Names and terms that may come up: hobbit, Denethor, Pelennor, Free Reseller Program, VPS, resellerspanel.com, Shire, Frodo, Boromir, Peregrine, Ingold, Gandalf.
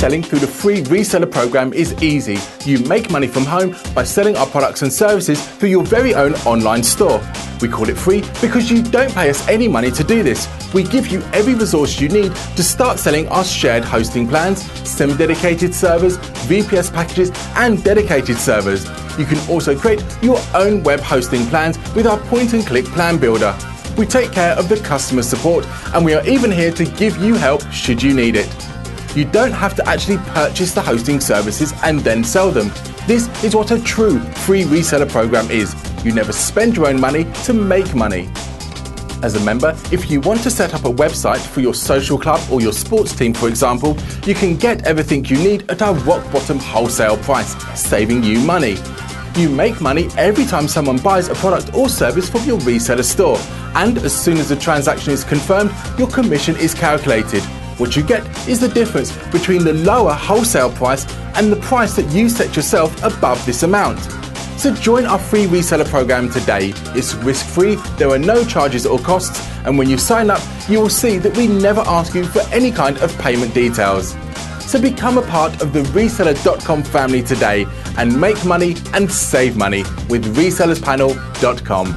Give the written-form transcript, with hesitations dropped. selling through the free reseller program is easy. You make money from home by selling our products and services through your very own online store. We call it free because you don't pay us any money to do this. We give you every resource you need to start selling our shared hosting plans, semi-dedicated servers, VPS packages and dedicated servers. You can also create your own web hosting plans with our point-and-click plan builder. We take care of the customer support and we are even here to give you help should you need it. You don't have to actually purchase the hosting services and then sell them. This is what a true free reseller program is. You never spend your own money to make money. As a member, if you want to set up a website for your social club or your sports team, for example, you can get everything you need at our rock bottom wholesale price, saving you money. You make money every time someone buys a product or service from your reseller store, and as soon as the transaction is confirmed, your commission is calculated. What you get is the difference between the lower wholesale price and the price that you set yourself above this amount. So join our free reseller program today. It's risk-free, there are no charges or costs, and when you sign up, you will see that we never ask you for any kind of payment details. So become a part of the reseller.com family today and make money and save money with resellerspanel.com.